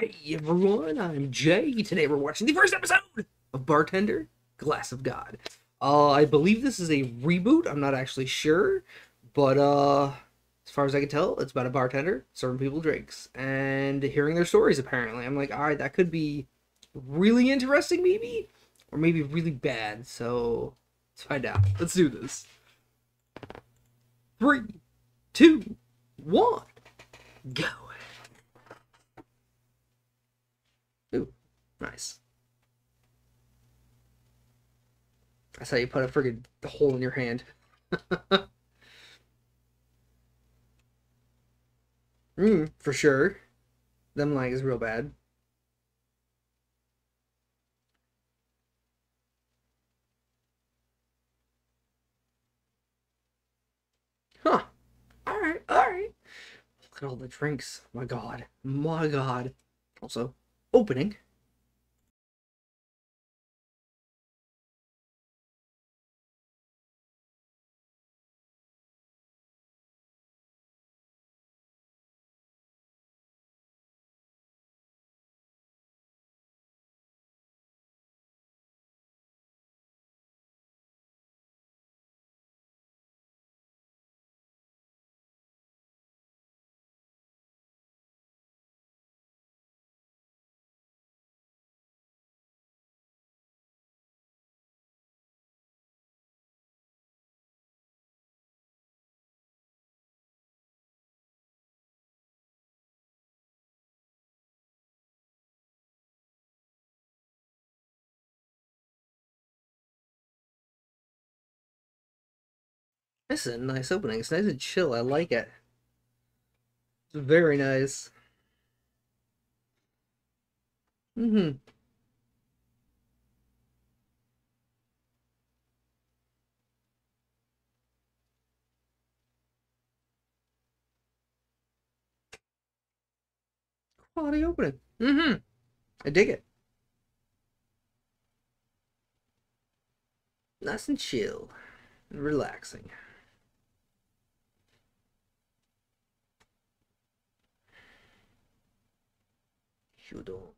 Hey everyone, I'm Jay. Today we're watching the first episode of Bartender: Glass of God. I believe this is a reboot. I'm not actually sure, but as far as I can tell, it's about a bartender serving people drinks and hearing their stories. Apparently, I'm like, all right, that could be really interesting, maybe, or maybe really bad. So let's find out. Let's do this. 3, 2, 1, go. Ooh, nice. That's how you put a friggin' hole in your hand. For sure. Them lag is real bad. Huh. Alright, alright. Look at all the drinks. My god. My god. Also, opening. This is a nice opening. It's nice and chill. I like it. It's very nice. Quality opening. I dig it. Nice and chill. And relaxing.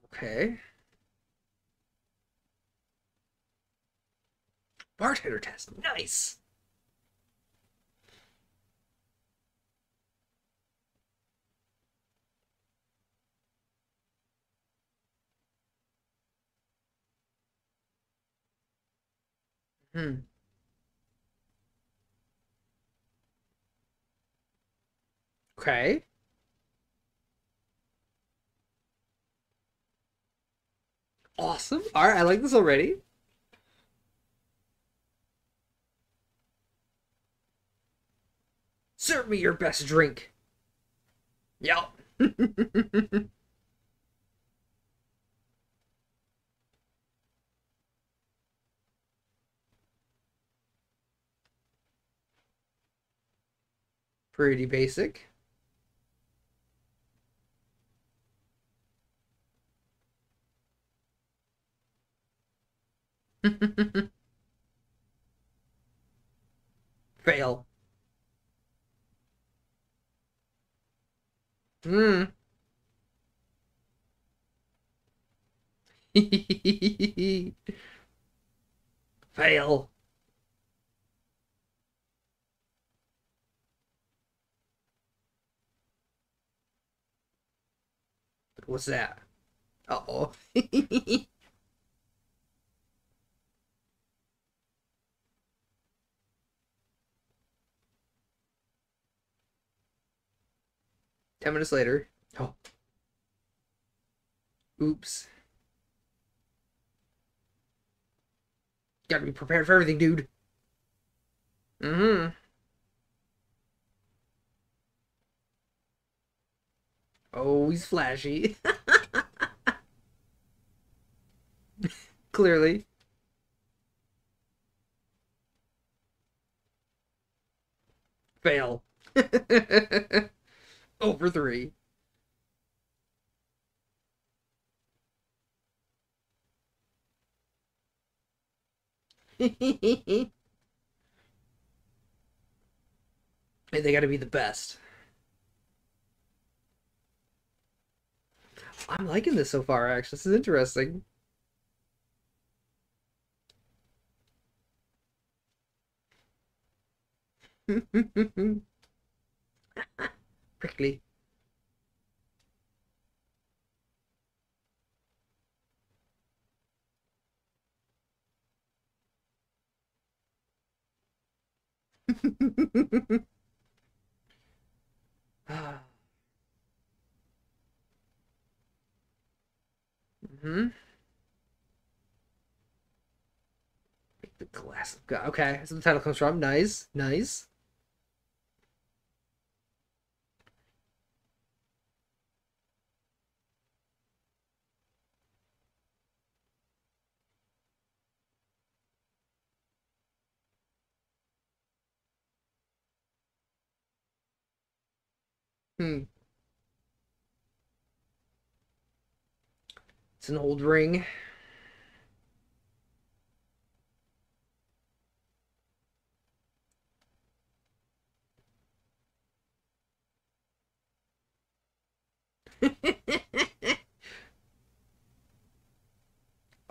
Okay. Bartender test. Nice. Okay. Awesome. All right, I like this already. Serve me your best drink. Yup. Pretty basic. Fail. Fail. What's that? Uh-oh. Ten minutes later. Oh. Oops. Gotta be prepared for everything, dude. Oh, he's flashy. Clearly. Fail. Over 3. And they gotta be the best. I'm liking this so far, actually. This is interesting. Prickly. The glass of God. Okay, that's where the title comes from. Nice, nice. It's an old ring.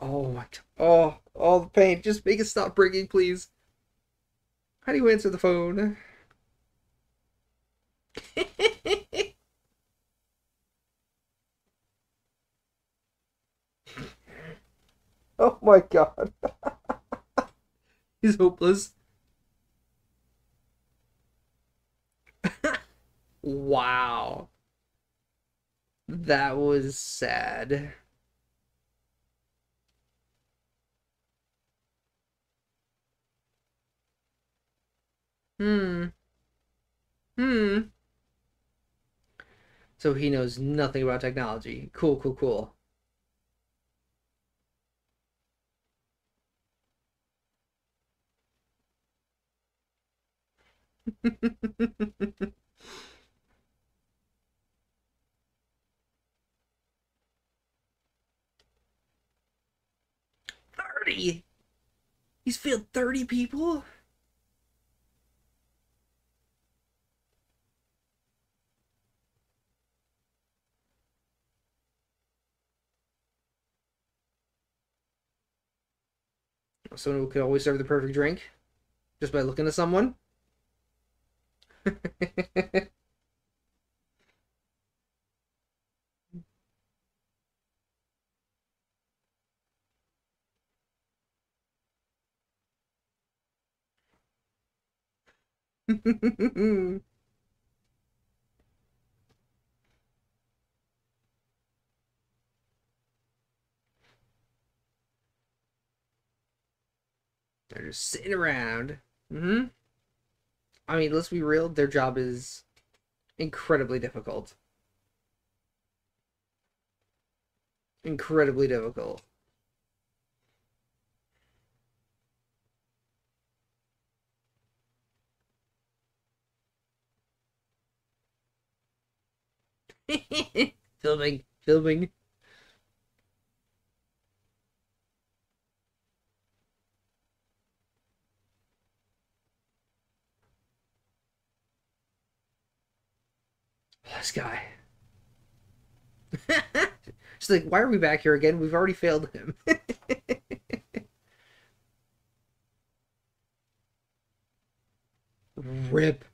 Oh my, oh, the pain. Just make it stop breaking, please. How do you answer the phone? Oh my God. He's hopeless. Wow. That was sad. So he knows nothing about technology. Cool, cool, cool. He's failed 30 people? Someone who could always serve the perfect drink just by looking at someone. They're just sitting around. I mean, let's be real, their job is incredibly difficult. Incredibly difficult. Filming, filming. This guy. She's like, why are we back here again? We've already failed him. Rip.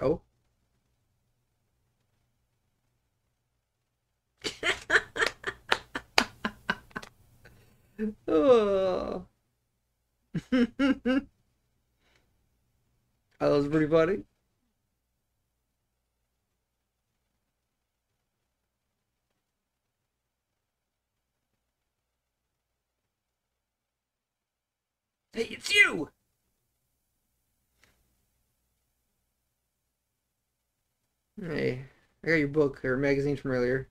Oh. Oh. That was pretty funny. Hey, it's you! Hey, I got your book or magazine from earlier.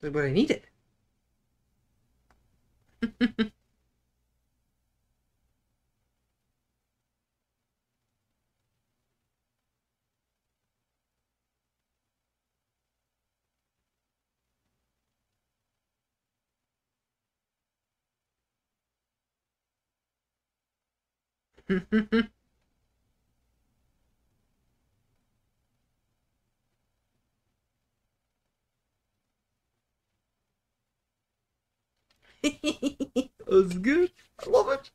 That's what I needed. It was good. I love it.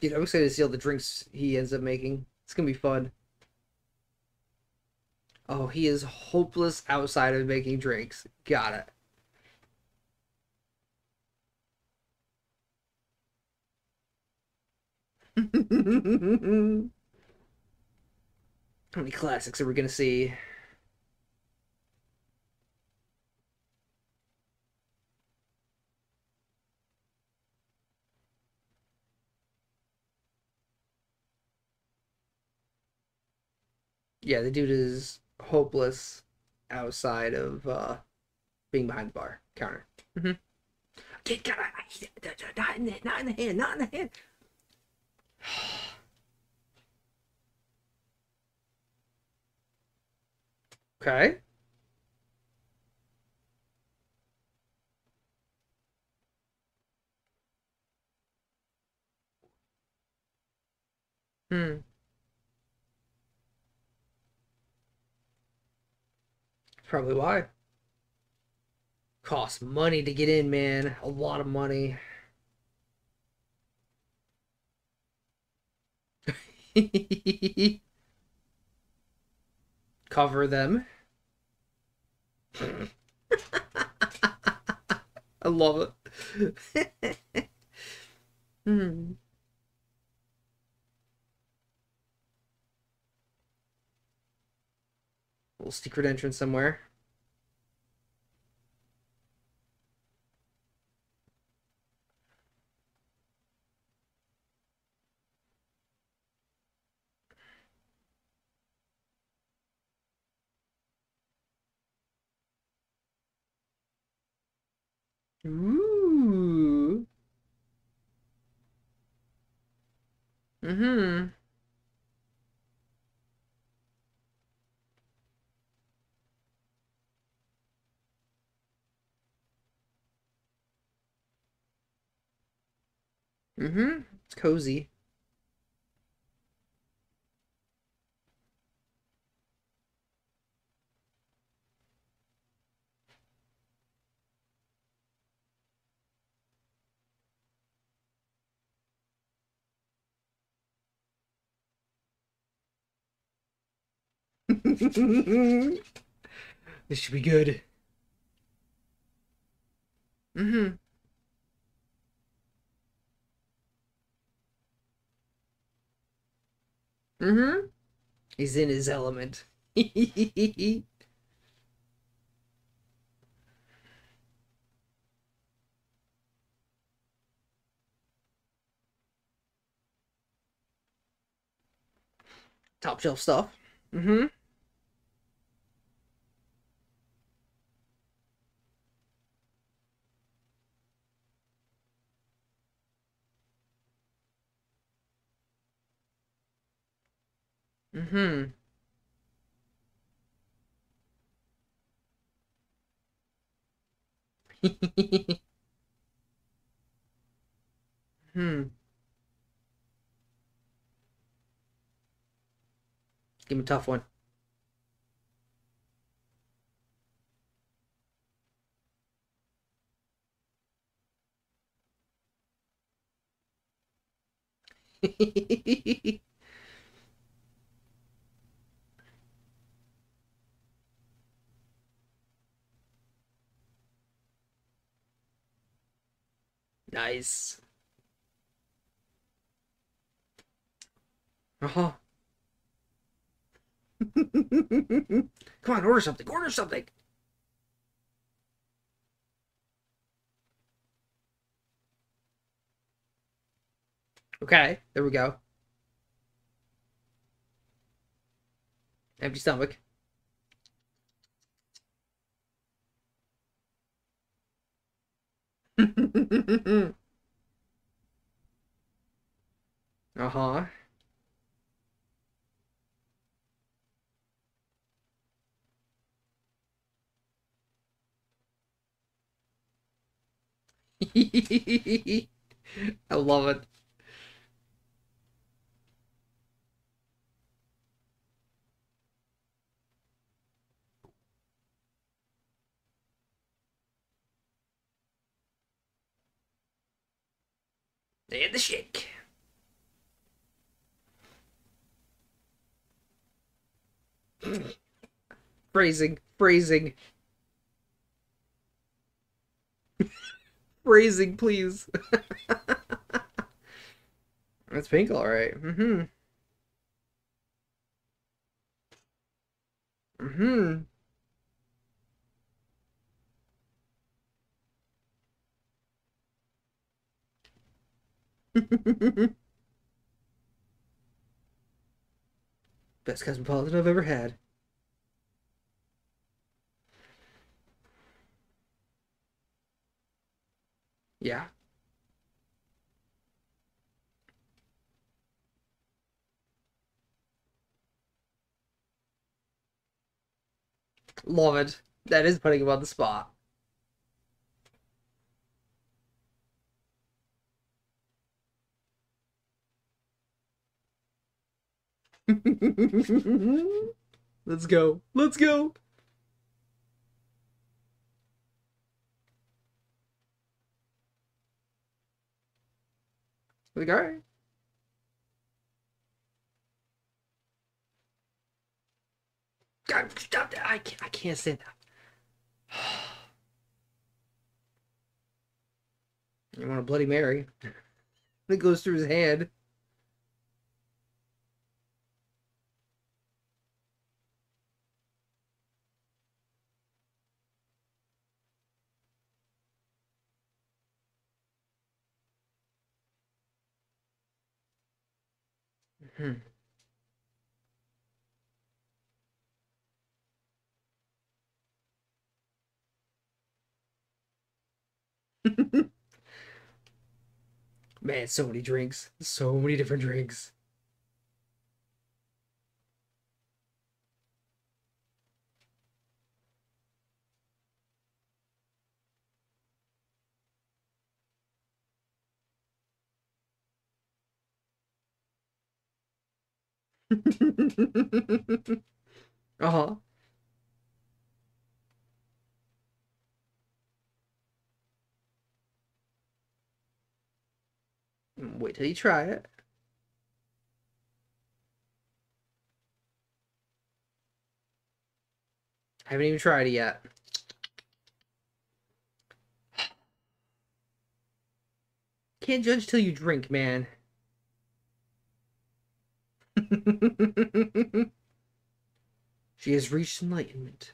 Dude, I'm excited to see all the drinks he ends up making. It's gonna be fun. Oh, he is hopeless outside of making drinks. Got it. How many classics are we gonna see? Yeah, the dude is hopeless outside of being behind the bar counter. Not in the hand, not in the hand. Okay. Probably why. Costs money to get in, man. A lot of money. Cover them. I love it. Little secret entrance somewhere. Ooh. It's cozy. This should be good. He's in his element. Top shelf stuff. Give him a tough one. Nice. Come on, order something. Order something. Okay, there we go. Empty stomach. I love it. And the shake. Phrasing. Phrasing, please. That's pink, all right. Best cosmopolitan I've ever had. Yeah. Love it. That is putting him on the spot. Let's go. Let's go. Like, all right. God, stop that. I can't stand that. You want a Bloody Mary. It goes through his hand. Man, so many drinks. So many different drinks. Wait till you try it. I haven't even tried it yet. Can't judge till you drink, man. She has reached enlightenment.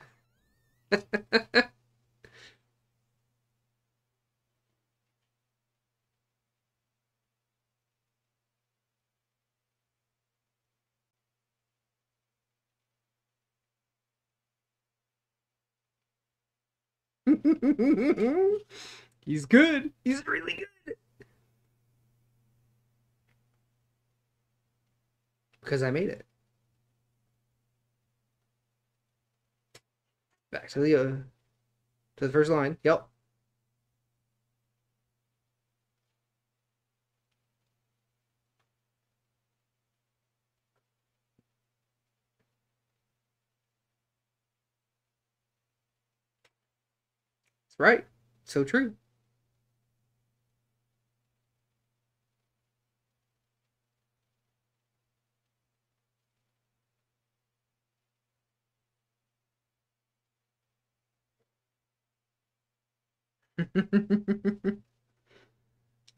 He's good. He's really good. Because I made it. Back to the first line. Yep. That's right. So true.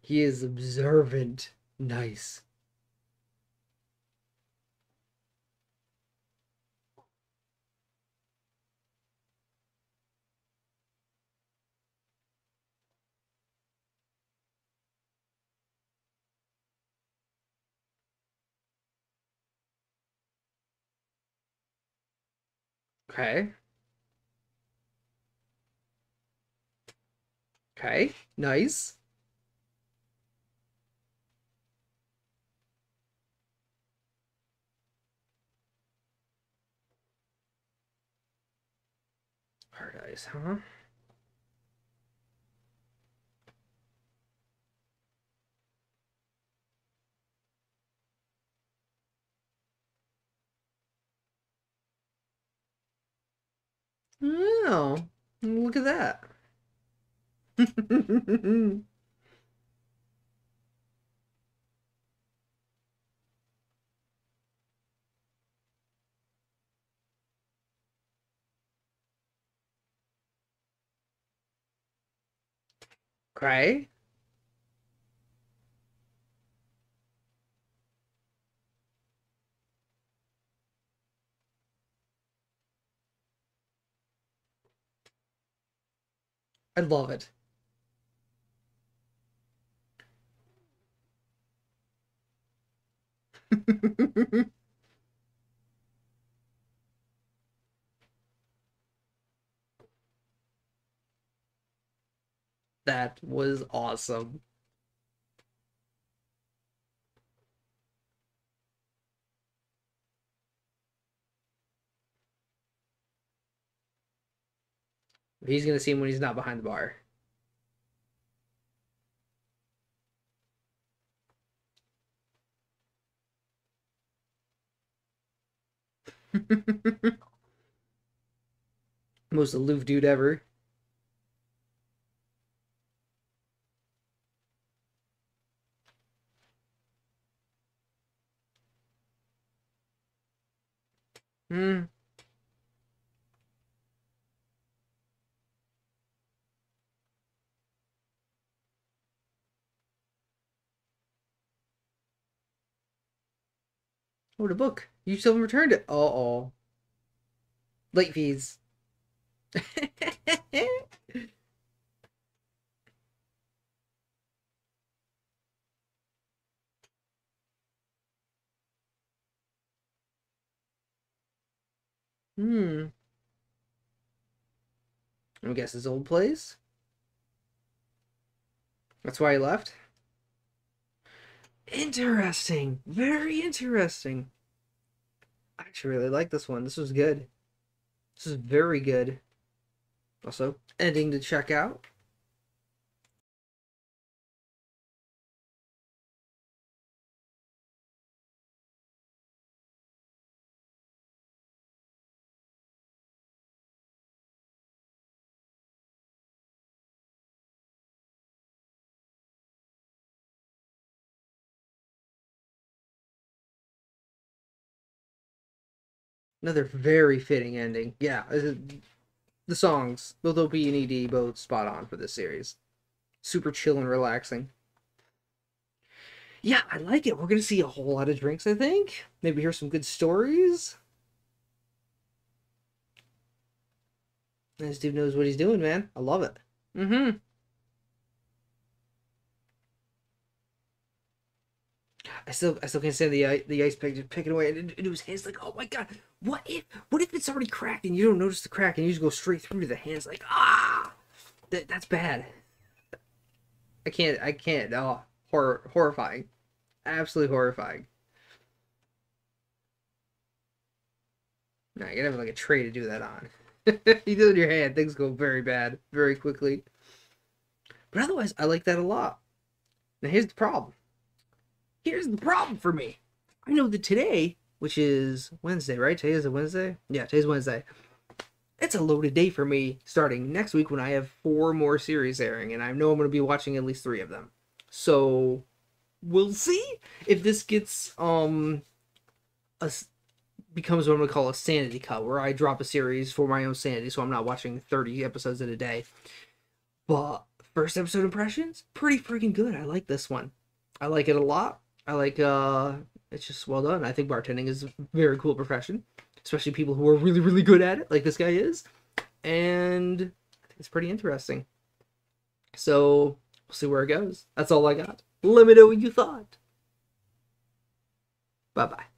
He is observant. Nice. Okay. Okay, nice. Hard eyes, huh? Oh, look at that. Okay. I love it. That was awesome. He's gonna see him when he's not behind the bar. Most aloof dude ever. Hmm. Oh, the book. You still haven't returned it. Uh-oh. Late fees. I guess his old place. That's why he left. Interesting. Very interesting. I actually really like this one. This was good. This is very good. Also, ending to check out. Another very fitting ending. Yeah, the songs, both OP and ED, both spot on for this series. Super chill and relaxing. Yeah, I like it. We're going to see a whole lot of drinks, I think. Maybe hear some good stories. This dude knows what he's doing, man. I love it. I still can't stand the ice picking away into his hands. Like, oh my god, what if it's already cracked and you don't notice the crack and you just go straight through to the hands? Like, ah, that's bad. I can't. Oh, horrifying, absolutely horrifying. Nah, you gotta have like a tray to do that on. You do it in your hand, things go very bad very quickly. But otherwise, I like that a lot. Now here's the problem. Here's the problem for me. I know that today, which is Wednesday, right? Today is a Wednesday? Yeah, today's Wednesday. It's a loaded day for me starting next week when I have 4 more series airing, and I know I'm going to be watching at least 3 of them. So, we'll see if this gets, becomes what I'm going to call a sanity cut, where I drop a series for my own sanity, so I'm not watching 30 episodes in a day. But, first episode impressions? Pretty freaking good. I like this one. I like it a lot. I like, it's just well done. I think bartending is a very cool profession, especially people who are really, really good at it, like this guy is, and it's pretty interesting. So, we'll see where it goes. That's all I got. Let me know what you thought. Bye-bye.